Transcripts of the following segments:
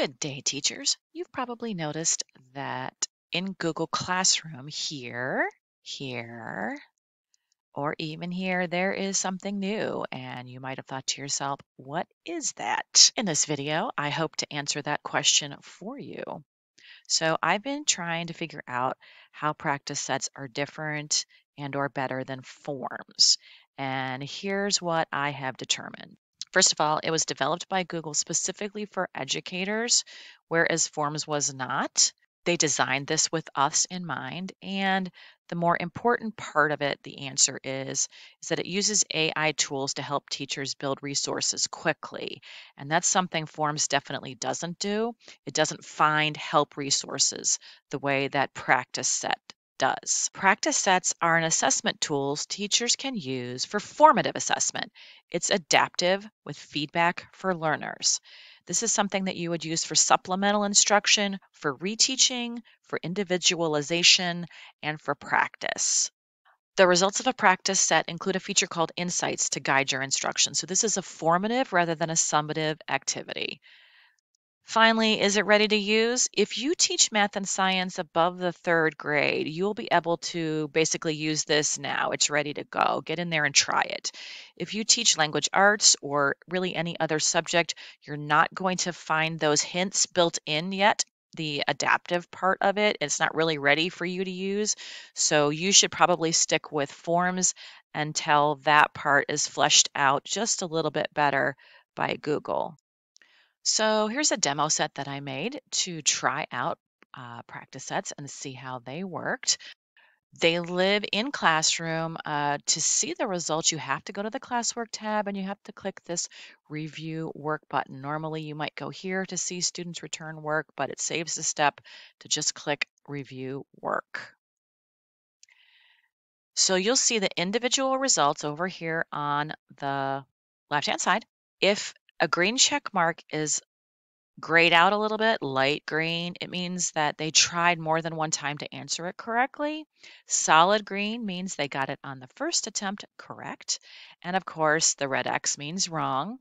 Good day, teachers. You've probably noticed that in Google Classroom here, or even here, there is something new, and you might have thought to yourself, what is that? In this video, I hope to answer that question for you. So I've been trying to figure out how practice sets are different and or better than forms, and here's what I have determined. First of all, it was developed by Google specifically for educators, whereas Forms was not. They designed this with us in mind, and the more important part of it, the answer is that it uses AI tools to help teachers build resources quickly, and that's something Forms definitely doesn't do. It doesn't find help resources the way that Practice Set does. Practice sets are an assessment tools teachers can use for formative assessment. It's adaptive with feedback for learners. This is something that you would use for supplemental instruction, for reteaching, for individualization, and for practice. The results of a practice set include a feature called Insights to guide your instruction. So this is a formative rather than a summative activity. Finally, is it ready to use? If you teach math and science above the third grade, you'll be able to basically use this now. It's ready to go. Get in there and try it. If you teach language arts or really any other subject, you're not going to find those hints built in yet. The adaptive part of it, it's not really ready for you to use. So you should probably stick with Forms until that part is fleshed out just a little bit better by Google. So here's a demo set that I made to try out practice sets and see how they worked. They live in Classroom. To see the results, you have to go to the Classwork tab and you have to click this Review Work button. Normally, you might go here to see students return work, but it saves a step to just click Review Work. So you'll see the individual results over here on the left-hand side. If a green check mark is grayed out a little bit, light green, it means that they tried more than one time to answer it correctly. Solid green means they got it on the first attempt correct. And of course, the red X means wrong.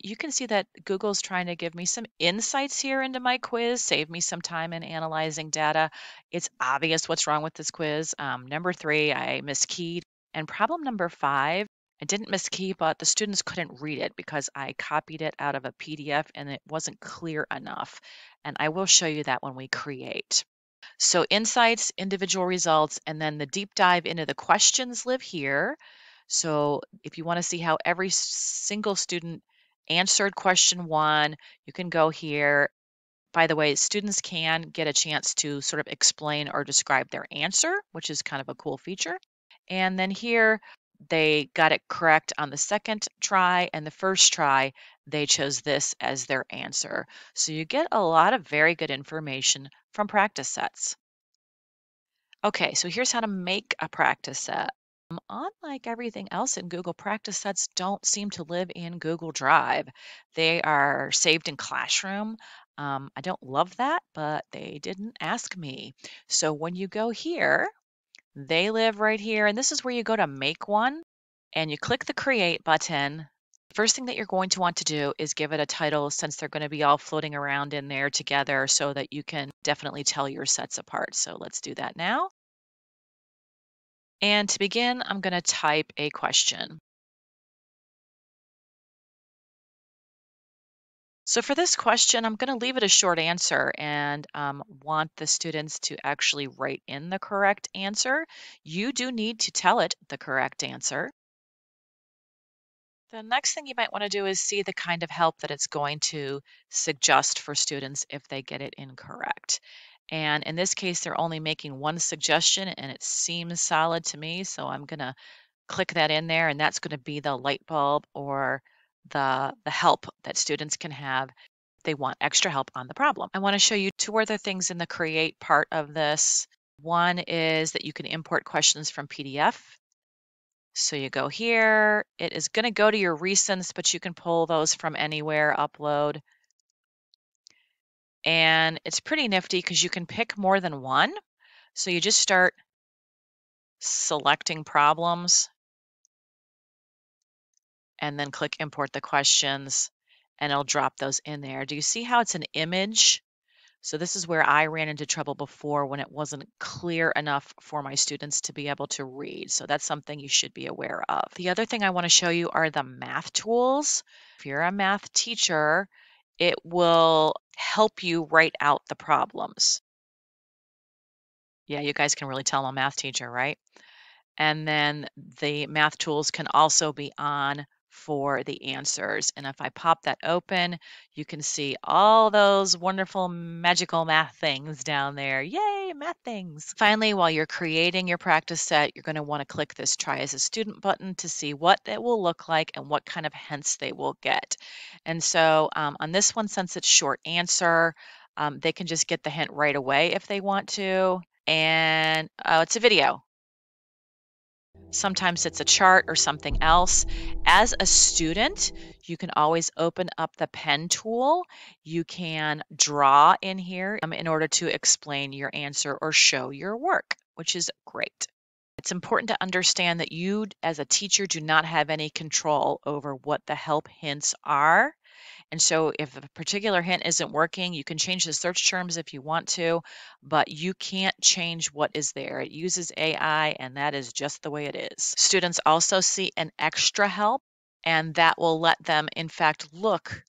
You can see that Google's trying to give me some insights here into my quiz, save me some time in analyzing data. It's obvious what's wrong with this quiz. Number 3, I miskeyed. And problem number 5, I didn't miskey, but the students couldn't read it because I copied it out of a PDF and it wasn't clear enough. And I will show you that when we create. So insights, individual results, and then the deep dive into the questions live here. So if you want to see how every single student answered question 1, you can go here. By the way, students can get a chance to sort of explain or describe their answer, which is kind of a cool feature. And then here, they got it correct on the second try, and the first try, they chose this as their answer. So you get a lot of very good information from practice sets. Okay, so here's how to make a practice set. Unlike everything else in Google, practice sets don't seem to live in Google Drive. They are saved in Classroom. I don't love that, but they didn't ask me. So when you go here, they live right here, and this is where you go to make one, and you click the Create button. First thing that you're going to want to do is give it a title, since they're going to be all floating around in there together so that you can definitely tell your sets apart. So let's do that now. And to begin, I'm going to type a question. So for this question, I'm going to leave it a short answer and want the students to actually write in the correct answer. You do need to tell it the correct answer. The next thing you might want to do is see the kind of help that it's going to suggest for students if they get it incorrect. And in this case, they're only making one suggestion and it seems solid to me. So I'm going to click that in there, and that's going to be the light bulb or the help that students can have if they want extra help on the problem. I want to show you 2 other things in the create part of this. One is that you can import questions from PDF. So you go here, it is going to go to your recents, but you can pull those from anywhere, upload. And it's pretty nifty because you can pick more than one. So you just start selecting problems and then click import the questions, and it'll drop those in there. Do you see how it's an image? So this is where I ran into trouble before when it wasn't clear enough for my students to be able to read. So that's something you should be aware of. The other thing I want to show you are the math tools. If you're a math teacher, it will help you write out the problems. Yeah, you guys can really tell I'm a math teacher, right? And then the math tools can also be on for the answers. And if I pop that open, you can see all those wonderful magical math things down there. Yay, math things. Finally, while you're creating your practice set, you're going to want to click this try as a student button to see what it will look like and what kind of hints they will get. And so on this one, since it's short answer, they can just get the hint right away if they want to. And it's a video. Sometimes it's a chart or something else. As a student, you can always open up the pen tool. You can draw in here in order to explain your answer or show your work, which is great. It's important to understand that you, as a teacher, do not have any control over what the help hints are. And so if a particular hint isn't working, you can change the search terms if you want to, but you can't change what is there. It uses AI, and that is just the way it is. Students also see an extra help, and that will let them, in fact, look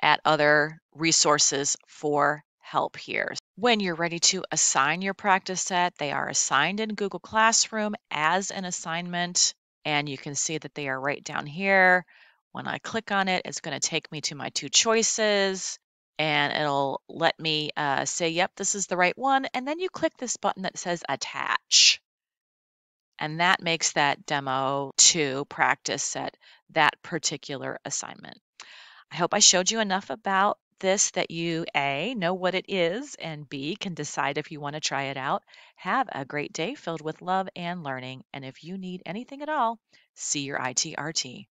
at other resources for help here. When you're ready to assign your practice set, they are assigned in Google Classroom as an assignment, and you can see that they are right down here. When I click on it, it's going to take me to my two choices, and it'll let me say, yep, this is the right one. And then you click this button that says attach. And that makes that demo to practice set that particular assignment. I hope I showed you enough about this that you A, know what it is, and B, can decide if you want to try it out. Have a great day filled with love and learning. And if you need anything at all, see your ITRT.